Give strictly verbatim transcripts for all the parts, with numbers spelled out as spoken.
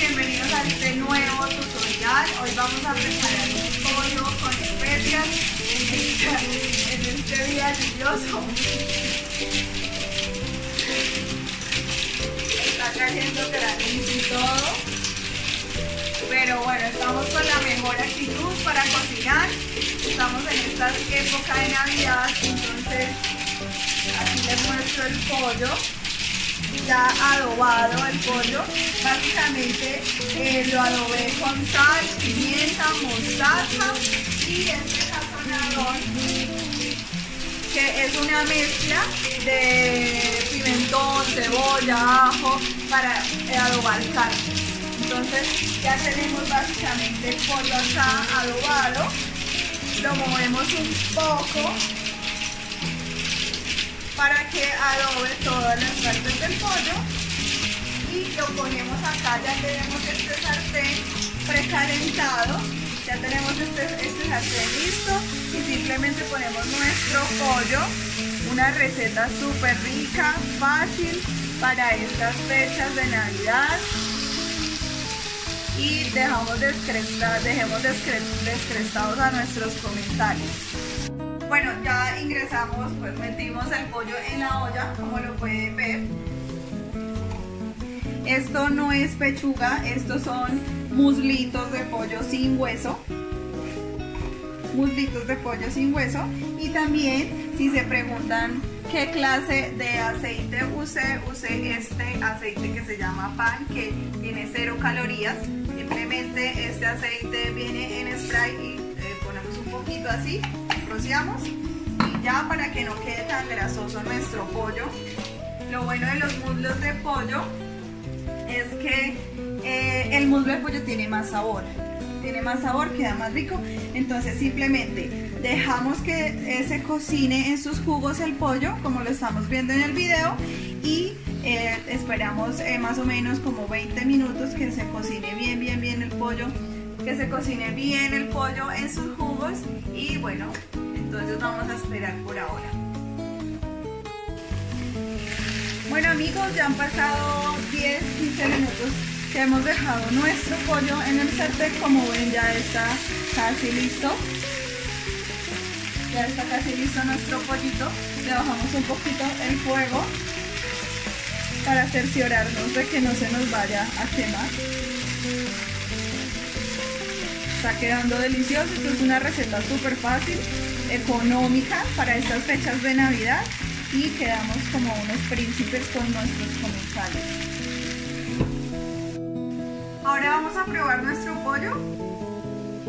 bienvenidos a este nuevo tutorial. Hoy vamos a preparar un pollo con especias en este día lluvioso. Está cayendo granizo y todo, pero bueno, estamos con la mejor actitud para cocinar. Estamos en esta época de Navidad, entonces aquí les muestro el pollo ya adobado. El pollo básicamente eh, lo adobé con sal, pimienta, mostaza y este sazonador, que es una mezcla de pimentón, cebolla, ajo para eh, adobar carne. Entonces ya tenemos básicamente el pollo acá adobado, lo movemos un poco para que adobe todas las partes del pollo y lo ponemos acá. Ya tenemos este sartén precalentado, ya tenemos este, este sartén listo y simplemente ponemos nuestro pollo. Una receta súper rica, fácil para estas fechas de Navidad, y dejamos descrestar, dejemos descre, descrestados a nuestros comensales. Bueno, ya ingresamos, pues metimos el pollo en la olla, como lo pueden ver. Esto no es pechuga, estos son muslitos de pollo sin hueso. Muslitos de pollo sin hueso. Y también, si se preguntan qué clase de aceite usé, usé este aceite que se llama pan, que tiene cero calorías. Simplemente este aceite viene en spray y eh, ponemos un poquito así. Rociamos y ya, para que no quede tan grasoso nuestro pollo. Lo bueno de los muslos de pollo es que eh, el muslo de pollo tiene más sabor, tiene más sabor, queda más rico. Entonces simplemente dejamos que eh, se cocine en sus jugos el pollo, como lo estamos viendo en el video, y eh, esperamos eh, más o menos como veinte minutos que se cocine bien bien bien el pollo, que se cocine bien el pollo en sus jugos. Y bueno, entonces vamos a esperar por ahora. Bueno amigos, ya han pasado diez a quince minutos que hemos dejado nuestro pollo en el sartén. Como ven, ya está casi listo, ya está casi listo nuestro pollito. Le bajamos un poquito el fuego para cerciorarnos de que no se nos vaya a quemar. Está quedando delicioso. Esto es una receta súper fácil, económica para estas fechas de Navidad, y quedamos como unos príncipes con nuestros comensales. Ahora vamos a probar nuestro pollo,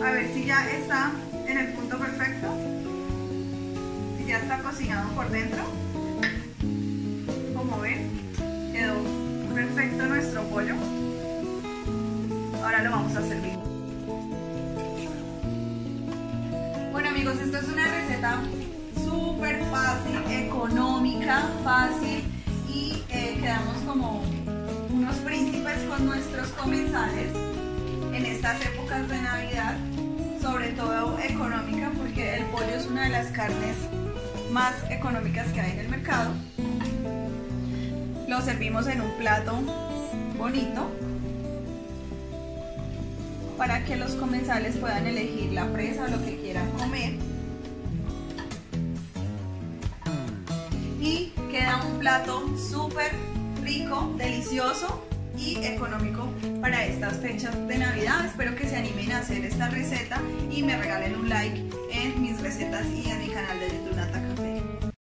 a ver si ya está en el punto perfecto, si ya está cocinado por dentro. Como ven, quedó perfecto nuestro pollo. Ahora lo vamos a servir. Amigos, esto es una receta súper fácil, económica, fácil, y eh, quedamos como unos príncipes con nuestros comensales en estas épocas de Navidad, sobre todo económica, porque el pollo es una de las carnes más económicas que hay en el mercado. Lo servimos en un plato bonito para que los comensales puedan elegir la presa o lo que quieran comer. Y queda un plato súper rico, delicioso y económico para estas fechas de Navidad. Espero que se animen a hacer esta receta y me regalen un like en mis recetas y en mi canal de YouTube Nata Café.